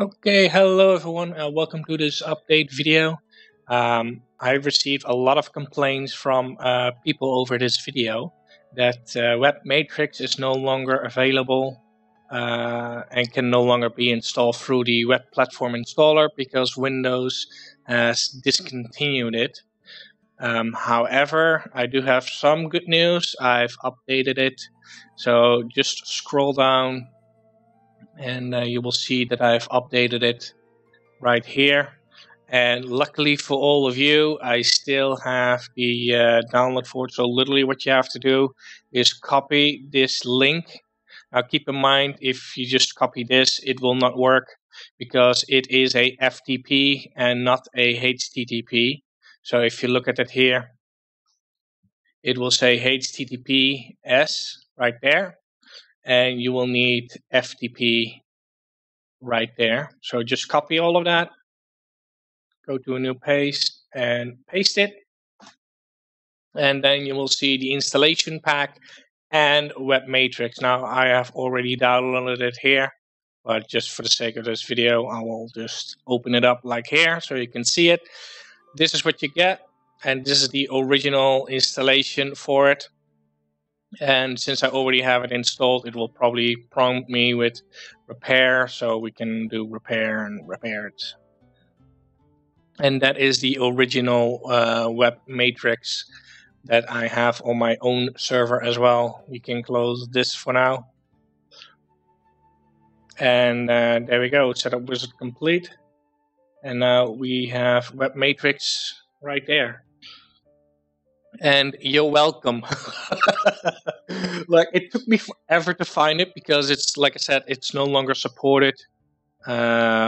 Okay, hello everyone. Welcome to this update video. I've received a lot of complaints from people over this video that WebMatrix is no longer available and can no longer be installed through the web platform installer because Windows has discontinued it. However, I do have some good news. I've updated it. So just scroll down and you will see that I've updated it right here. And luckily for all of you, I still have the download for it. So literally what you have to do is copy this link. Now keep in mind, if you just copy this, it will not work because it is a FTP and not a HTTP. So if you look at it here, it will say HTTPS right there. And you will need FTP right there. So just copy all of that. Go to a new paste and paste it. And then you will see the installation pack and WebMatrix. Now I have already downloaded it here, but just for the sake of this video, I will just open it up like here so you can see it. This is what you get. And this is the original installation for it. And since I already have it installed, it will probably prompt me with repair, so we can do repair and repair it. And that is the original WebMatrix that I have on my own server as well. We can close this for now. And there we go, setup wizard complete. And now we have WebMatrix right there. And you're welcome. Like, it took me forever to find it because it's, like I said, it's no longer supported but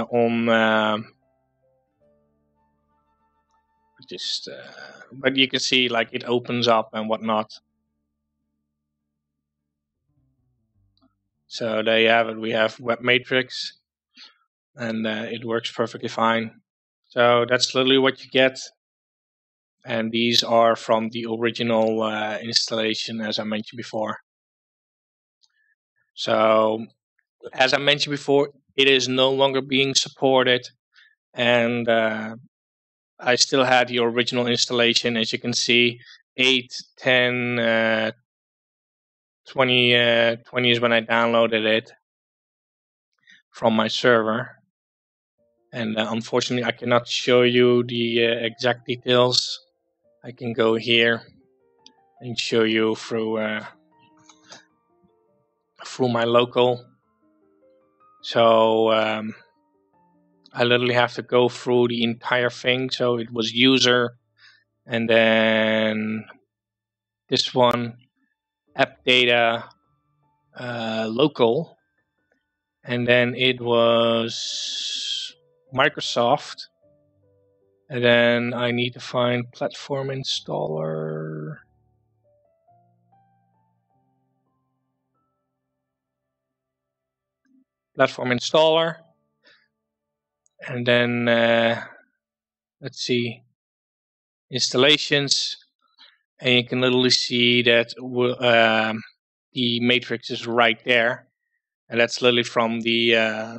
you can see, like, it opens up and whatnot. So there you have it. We have WebMatrix, and it works perfectly fine. So that's literally what you get. And these are from the original installation, as I mentioned before. So, as I mentioned before, it is no longer being supported. And I still had the original installation, as you can see. 8, 10, 20 is when I downloaded it from my server. And unfortunately, I cannot show you the exact details. I can go here and show you through through my local. So I literally have to go through the entire thing. So it was user, and then this one, app data, local, and then it was Microsoft. And then I need to find platform installer. Platform installer. And then, let's see, installations. And you can literally see that the matrix is right there. And that's literally from the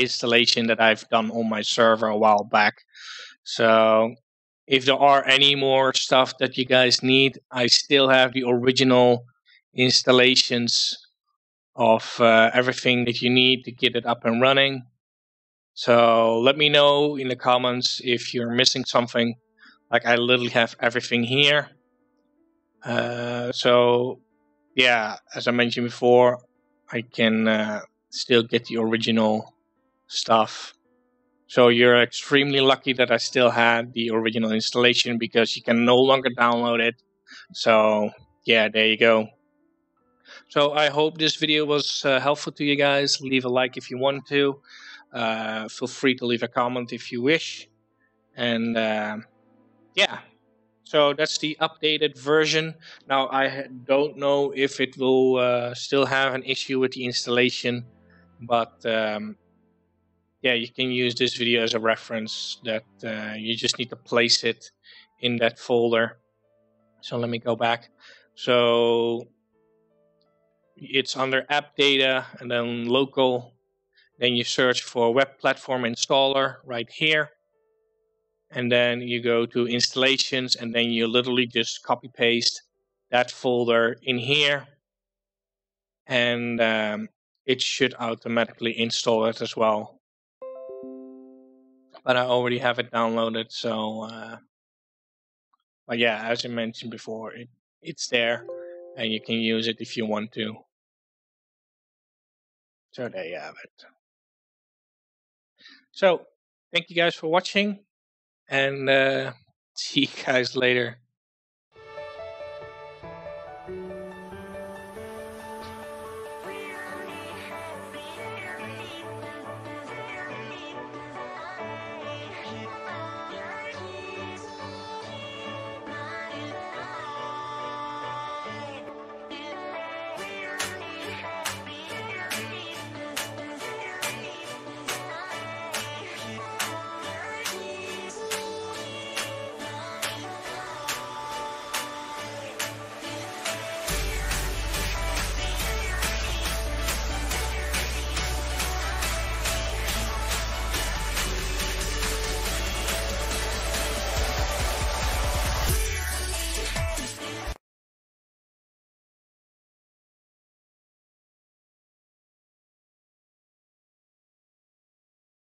installation that I've done on my server a while back. So if there are any more stuff that you guys need, I still have the original installations of everything that you need to get it up and running. So let me know in the comments if you're missing something. Like, I literally have everything here. So yeah, as I mentioned before, I can still get the original stuff. So you're extremely lucky that I still had the original installation, because you can no longer download it. So yeah, there you go. So I hope this video was helpful to you guys. Leave a like if you want to. Feel free to leave a comment if you wish. And yeah, so that's the updated version. Now I don't know if it will still have an issue with the installation. But yeah, you can use this video as a reference that you just need to place it in that folder. So let me go back. So it's under app data and then local. Then you search for Web Platform Installer right here. And then you go to installations, and then you literally just copy paste that folder in here. And it should automatically install it as well. But I already have it downloaded, so but yeah, as I mentioned before, it's there and you can use it if you want to. So there you have it. So thank you guys for watching, and see you guys later.